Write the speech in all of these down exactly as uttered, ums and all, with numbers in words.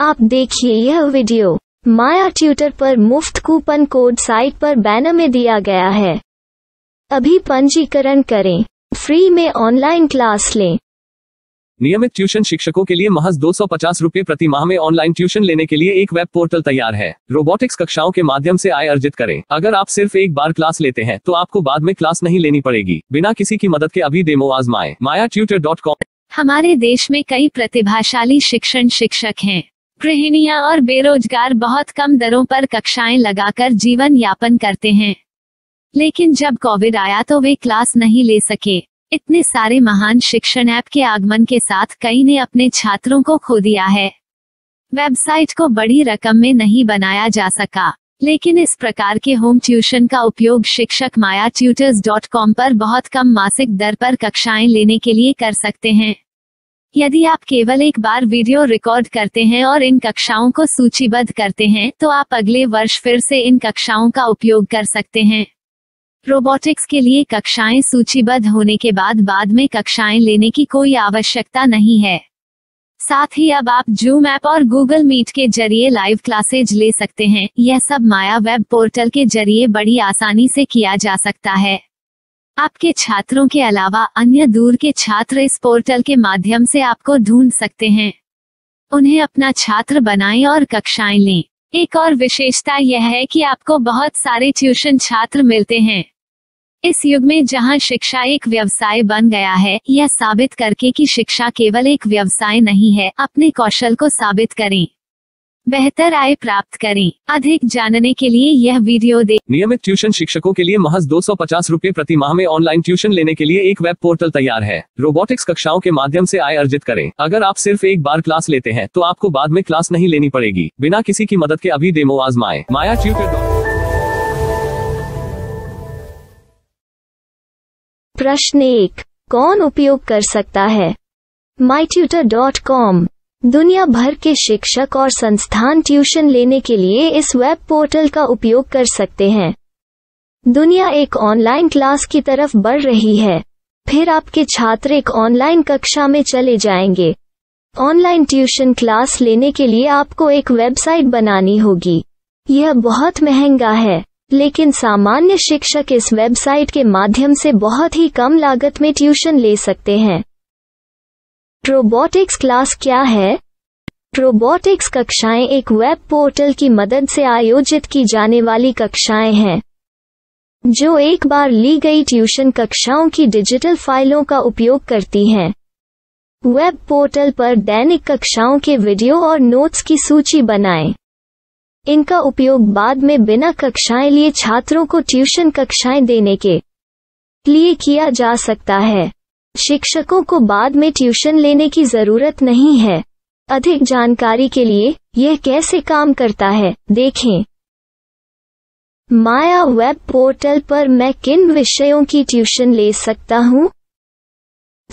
आप देखिए यह वीडियो माया ट्यूटर पर मुफ्त कूपन कोड साइट पर बैनर में दिया गया है। अभी पंजीकरण करें, फ्री में ऑनलाइन क्लास लें। नियमित ट्यूशन शिक्षकों के लिए महज दो सौ पचास रूपए प्रति माह में ऑनलाइन ट्यूशन लेने के लिए एक वेब पोर्टल तैयार है। रोबोटिक्स कक्षाओं के माध्यम से आय अर्जित करें। अगर आप सिर्फ एक बार क्लास लेते हैं तो आपको बाद में क्लास नहीं लेनी पड़ेगी। बिना किसी की मदद के अभी डेमो आजमाएं। Maya tutor dot com. हमारे देश में कई प्रतिभाशाली शिक्षण शिक्षक हैं। गृहिणियां और बेरोजगार बहुत कम दरों पर कक्षाएं लगाकर जीवन यापन करते हैं, लेकिन जब कोविड आया तो वे क्लास नहीं ले सके। इतने सारे महान शिक्षण ऐप के आगमन के साथ कई ने अपने छात्रों को खो दिया है। वेबसाइट को बड़ी रकम में नहीं बनाया जा सका, लेकिन इस प्रकार के होम ट्यूशन का उपयोग शिक्षक माया ट्यूटर्स डॉट कॉम पर बहुत कम मासिक दर पर कक्षाएं लेने के लिए कर सकते हैं। यदि आप केवल एक बार वीडियो रिकॉर्ड करते हैं और इन कक्षाओं को सूचीबद्ध करते हैं तो आप अगले वर्ष फिर से इन कक्षाओं का उपयोग कर सकते हैं। रोबोटिक्स के लिए कक्षाएं सूचीबद्ध होने के बाद बाद में कक्षाएं लेने की कोई आवश्यकता नहीं है। साथ ही अब आप जूम ऐप और गूगल मीट के जरिए लाइव क्लासेज ले सकते हैं। यह सब माया वेब पोर्टल के जरिए बड़ी आसानी से किया जा सकता है। आपके छात्रों के अलावा अन्य दूर के छात्र इस पोर्टल के माध्यम से आपको ढूंढ सकते हैं। उन्हें अपना छात्र बनाएं और कक्षाएं लें। एक और विशेषता यह है कि आपको बहुत सारे ट्यूशन छात्र मिलते हैं। इस युग में जहां शिक्षा एक व्यवसाय बन गया है, यह साबित करके कि शिक्षा केवल एक व्यवसाय नहीं है, अपने कौशल को साबित करें, बेहतर आय प्राप्त करें। अधिक जानने के लिए यह वीडियो देखें। नियमित ट्यूशन शिक्षकों के लिए महज दो सौ पचास रूपए प्रति माह में ऑनलाइन ट्यूशन लेने के लिए एक वेब पोर्टल तैयार है। रोबोटिक्स कक्षाओं के माध्यम से आय अर्जित करें। अगर आप सिर्फ एक बार क्लास लेते हैं तो आपको बाद में क्लास नहीं लेनी पड़ेगी। बिना किसी की मदद के अभी डेमो आजमाएं। माया ट्यूटर। प्रश्न एक, कौन उपयोग कर सकता है? My tutor dot com. दुनिया भर के शिक्षक और संस्थान ट्यूशन लेने के लिए इस वेब पोर्टल का उपयोग कर सकते हैं। दुनिया एक ऑनलाइन क्लास की तरफ बढ़ रही है, फिर आपके छात्र एक ऑनलाइन कक्षा में चले जाएंगे। ऑनलाइन ट्यूशन क्लास लेने के लिए आपको एक वेबसाइट बनानी होगी। यह बहुत महंगा है, लेकिन सामान्य शिक्षक इस वेबसाइट के माध्यम से बहुत ही कम लागत में ट्यूशन ले सकते हैं। रोबोटिक्स क्लास क्या है? रोबोटिक्स कक्षाएं एक वेब पोर्टल की मदद से आयोजित की जाने वाली कक्षाएं हैं, जो एक बार ली गई ट्यूशन कक्षाओं की डिजिटल फाइलों का उपयोग करती हैं। वेब पोर्टल पर दैनिक कक्षाओं के वीडियो और नोट्स की सूची बनाएं। इनका उपयोग बाद में बिना कक्षाएं लिए छात्रों को ट्यूशन कक्षाएं देने के लिए किया जा सकता है। शिक्षकों को बाद में ट्यूशन लेने की जरूरत नहीं है। अधिक जानकारी के लिए यह कैसे काम करता है देखें। माया वेब पोर्टल पर मैं किन विषयों की ट्यूशन ले सकता हूँ?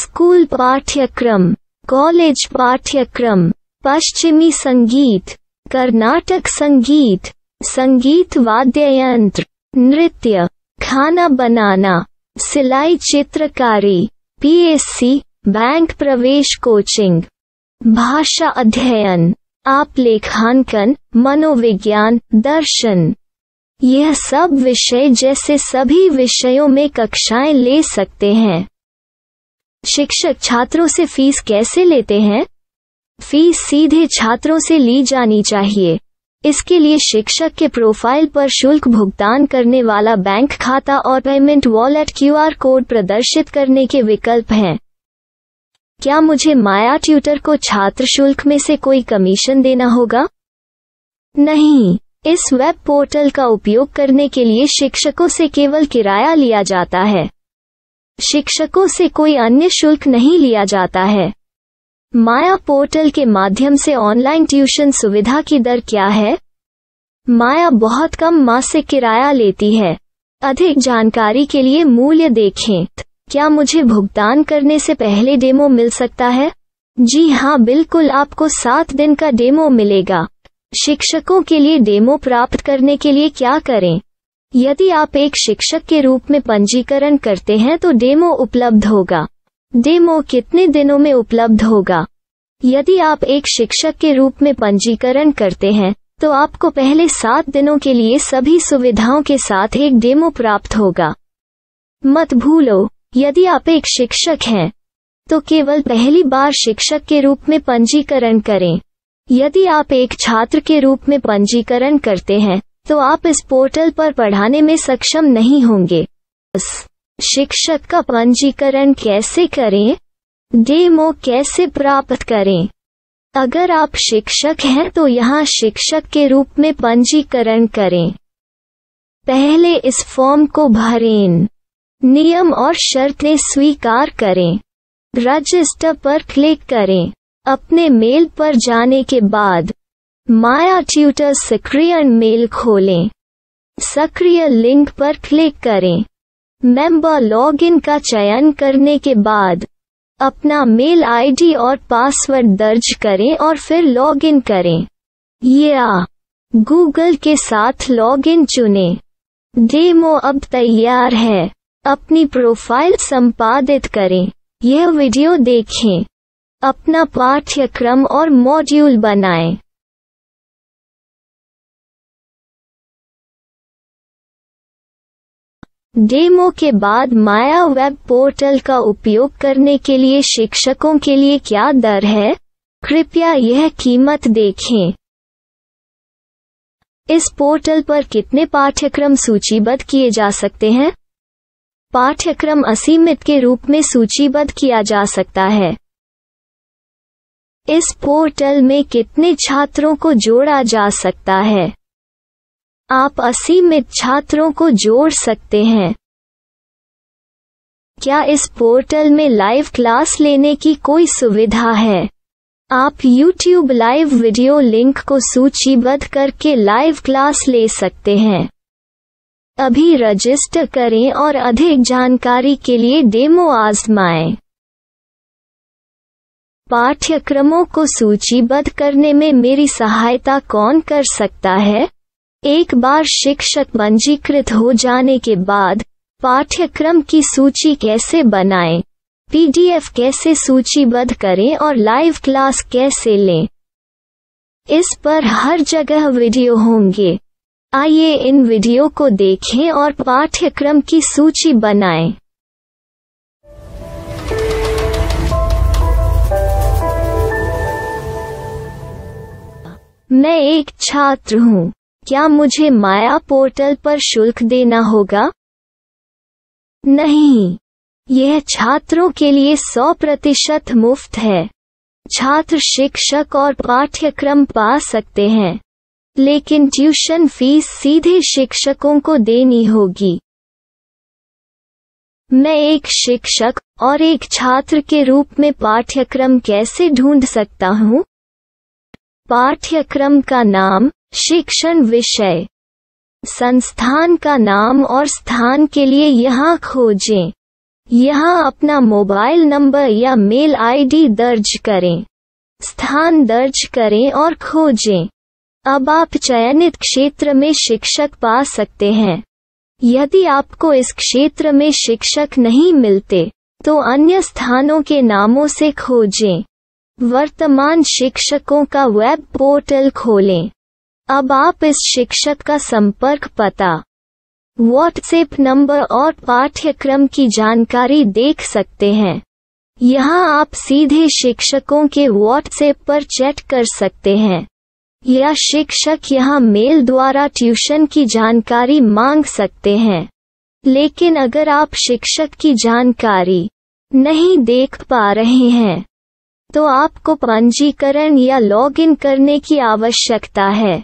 स्कूल पाठ्यक्रम, कॉलेज पाठ्यक्रम, पश्चिमी संगीत, कर्नाटक संगीत, संगीत वाद्य यंत्र, नृत्य, खाना बनाना, सिलाई, चित्रकारी, पीएससी, बैंक प्रवेश कोचिंग, भाषा अध्ययन, आप लेखांकन, मनोविज्ञान, दर्शन। यह सब विषय जैसे सभी विषयों में कक्षाएं ले सकते हैं। शिक्षक छात्रों से फीस कैसे लेते हैं? फीस सीधे छात्रों से ली जानी चाहिए। इसके लिए शिक्षक के प्रोफाइल पर शुल्क भुगतान करने वाला बैंक खाता और पेमेंट वॉलेट क्यूआर कोड प्रदर्शित करने के विकल्प हैं। क्या मुझे माया ट्यूटर को छात्र शुल्क में से कोई कमीशन देना होगा? नहीं, इस वेब पोर्टल का उपयोग करने के लिए शिक्षकों से केवल किराया लिया जाता है। शिक्षकों से कोई अन्य शुल्क नहीं लिया जाता है। माया पोर्टल के माध्यम से ऑनलाइन ट्यूशन सुविधा की दर क्या है? माया बहुत कम मासिक किराया लेती है। अधिक जानकारी के लिए मूल्य देखें। क्या मुझे भुगतान करने से पहले डेमो मिल सकता है? जी हाँ, बिल्कुल, आपको सात दिन का डेमो मिलेगा। शिक्षकों के लिए डेमो प्राप्त करने के लिए क्या करें? यदि आप एक शिक्षक के रूप में पंजीकरण करते हैं तो डेमो उपलब्ध होगा। डेमो कितने दिनों में उपलब्ध होगा? यदि आप एक शिक्षक के रूप में पंजीकरण करते हैं तो आपको पहले सात दिनों के लिए सभी सुविधाओं के साथ एक डेमो प्राप्त होगा। मत भूलो, यदि आप एक शिक्षक हैं तो केवल पहली बार शिक्षक के रूप में पंजीकरण करें। यदि आप एक छात्र के रूप में पंजीकरण करते हैं तो आप इस पोर्टल पर पढ़ाने में सक्षम नहीं होंगे। शिक्षक का पंजीकरण कैसे करें? डेमो कैसे प्राप्त करें? अगर आप शिक्षक हैं तो यहाँ शिक्षक के रूप में पंजीकरण करें। पहले इस फॉर्म को भरें। नियम और शर्तें स्वीकार करें। रजिस्टर पर क्लिक करें। अपने मेल पर जाने के बाद माया ट्यूटर सक्रिय मेल खोलें। सक्रिय लिंक पर क्लिक करें। मेंबर लॉगिन का चयन करने के बाद अपना मेल आईडी और पासवर्ड दर्ज करें और फिर लॉगिन करें या गूगल के साथ लॉगिन चुनें। डेमो अब तैयार है। अपनी प्रोफाइल संपादित करें। यह वीडियो देखें। अपना पाठ्यक्रम और मॉड्यूल बनाएं। डेमो के बाद माया वेब पोर्टल का उपयोग करने के लिए शिक्षकों के लिए क्या दर है, कृपया यह कीमत देखें। इस पोर्टल पर कितने पाठ्यक्रम सूचीबद्ध किए जा सकते हैं? पाठ्यक्रम असीमित के रूप में सूचीबद्ध किया जा सकता है। इस पोर्टल में कितने छात्रों को जोड़ा जा सकता है? आप असीमित छात्रों को जोड़ सकते हैं। क्या इस पोर्टल में लाइव क्लास लेने की कोई सुविधा है? आप यूट्यूब लाइव वीडियो लिंक को सूचीबद्ध करके लाइव क्लास ले सकते हैं। अभी रजिस्टर करें और अधिक जानकारी के लिए डेमो आजमाएं। पाठ्यक्रमों को सूचीबद्ध करने में मेरी सहायता कौन कर सकता है? एक बार शिक्षक पंजीकृत हो जाने के बाद पाठ्यक्रम की सूची कैसे बनाएं, पीडीएफ कैसे सूचीबद्ध करें और लाइव क्लास कैसे लें, इस पर हर जगह वीडियो होंगे। आइए इन वीडियो को देखें और पाठ्यक्रम की सूची बनाएं। मैं एक छात्र हूँ, क्या मुझे माया पोर्टल पर शुल्क देना होगा? नहीं, यह छात्रों के लिए सौ प्रतिशत मुफ्त है। छात्र शिक्षक और पाठ्यक्रम पा सकते हैं, लेकिन ट्यूशन फीस सीधे शिक्षकों को देनी होगी। मैं एक शिक्षक और एक छात्र के रूप में पाठ्यक्रम कैसे ढूंढ सकता हूँ? पाठ्यक्रम का नाम, शिक्षण विषय, संस्थान का नाम और स्थान के लिए यहाँ खोजें। यहाँ अपना मोबाइल नंबर या मेल आईडी दर्ज करें। स्थान दर्ज करें और खोजें। अब आप चयनित क्षेत्र में शिक्षक पा सकते हैं। यदि आपको इस क्षेत्र में शिक्षक नहीं मिलते तो अन्य स्थानों के नामों से खोजें। वर्तमान शिक्षकों का वेब पोर्टल खोलें। अब आप इस शिक्षक का संपर्क पता, व्हाट्सएप नंबर और पाठ्यक्रम की जानकारी देख सकते हैं। यहाँ आप सीधे शिक्षकों के व्हाट्सएप पर चैट कर सकते हैं या शिक्षक यहाँ मेल द्वारा ट्यूशन की जानकारी मांग सकते हैं। लेकिन अगर आप शिक्षक की जानकारी नहीं देख पा रहे हैं तो आपको पंजीकरण या लॉगिन करने की आवश्यकता है।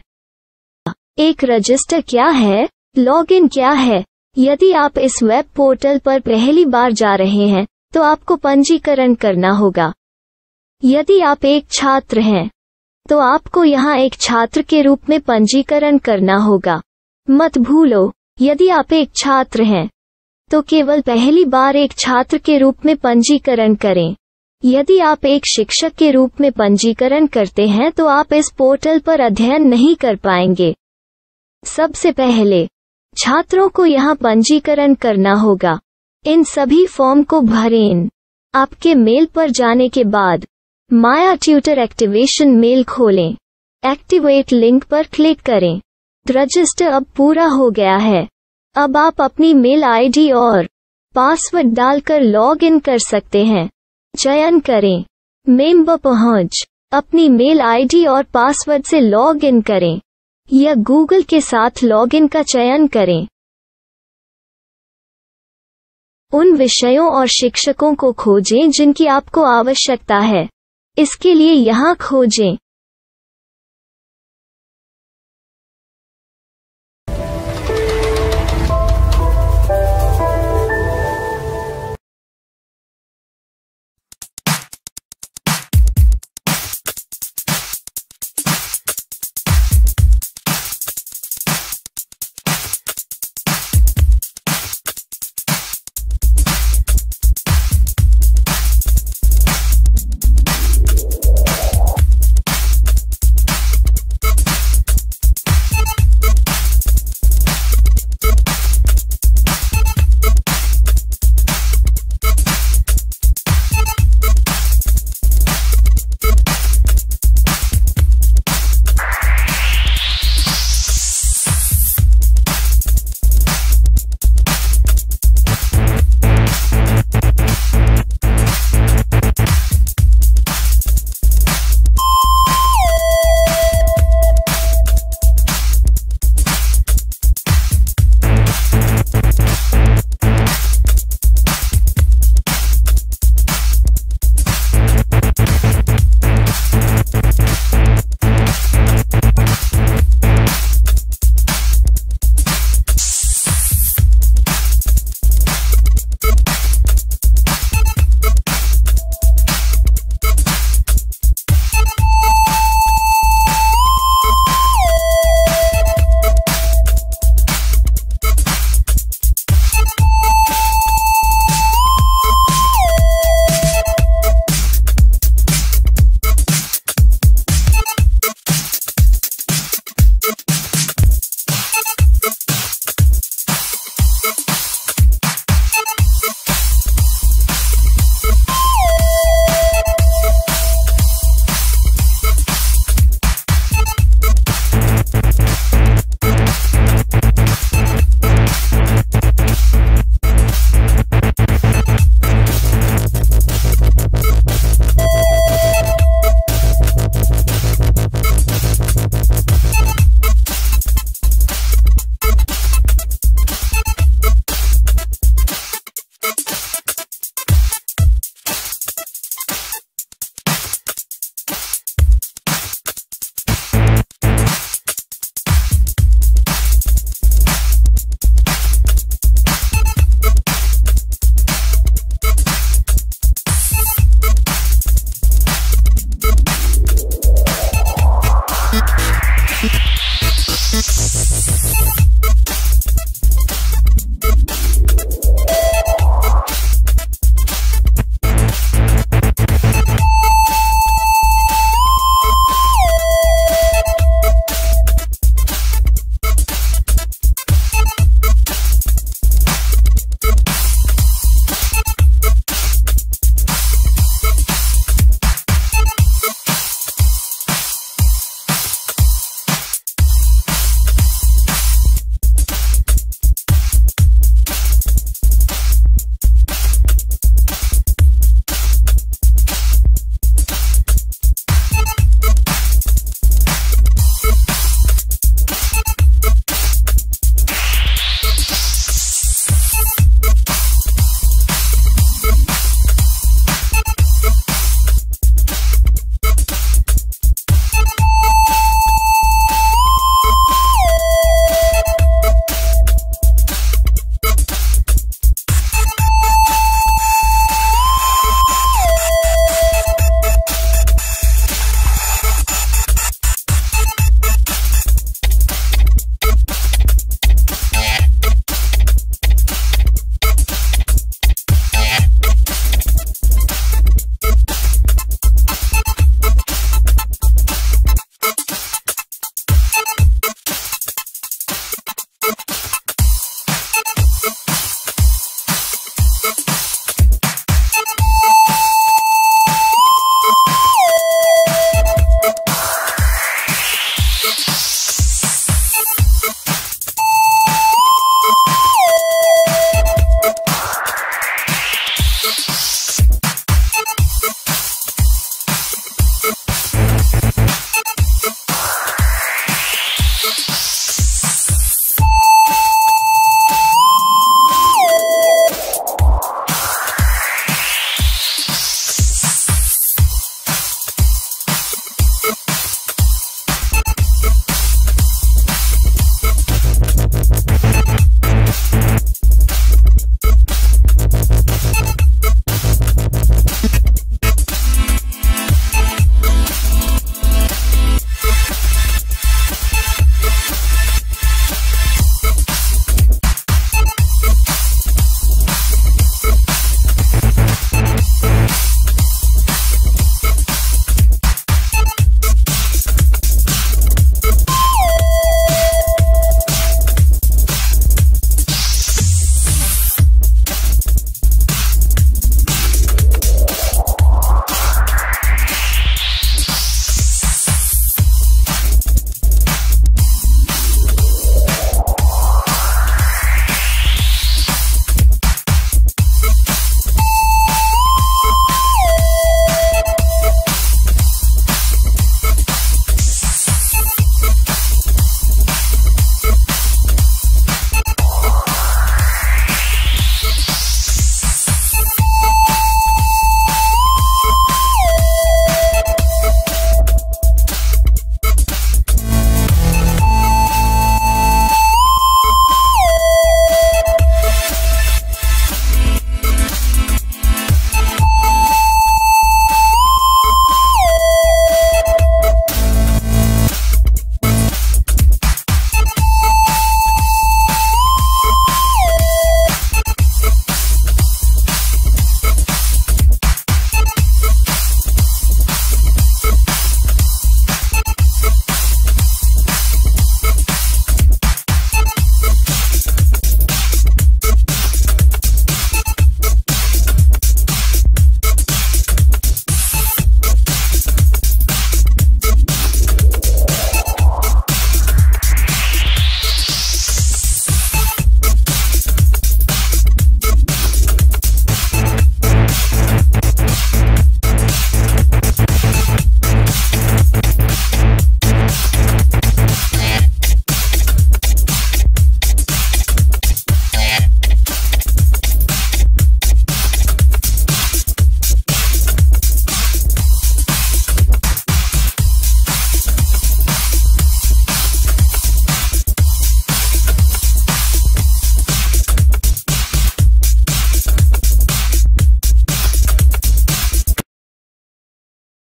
एक रजिस्टर क्या है, लॉगिन क्या है? यदि आप इस वेब पोर्टल पर पहली बार जा रहे हैं तो आपको पंजीकरण करना होगा। यदि आप एक छात्र हैं तो आपको यहाँ एक छात्र के रूप में पंजीकरण करना होगा। मत भूलो, यदि आप एक छात्र हैं तो केवल पहली बार एक छात्र के रूप में पंजीकरण करें। यदि आप एक शिक्षक के रूप में पंजीकरण करते हैं तो आप इस पोर्टल पर अध्ययन नहीं कर पाएंगे। सबसे पहले छात्रों को यहाँ पंजीकरण करना होगा। इन सभी फॉर्म को भरें। आपके मेल पर जाने के बाद माया ट्यूटर एक्टिवेशन मेल खोलें, एक्टिवेट लिंक पर क्लिक करें। रजिस्टर अब पूरा हो गया है। अब आप अपनी मेल आईडी और पासवर्ड डालकर लॉग इन कर सकते हैं। चयन करें मेंबर पहुंच, अपनी मेल आईडी और पासवर्ड से लॉग इन करें या गूगल के साथ लॉग इन का चयन करें। उन विषयों और शिक्षकों को खोजें जिनकी आपको आवश्यकता है। इसके लिए यहाँ खोजें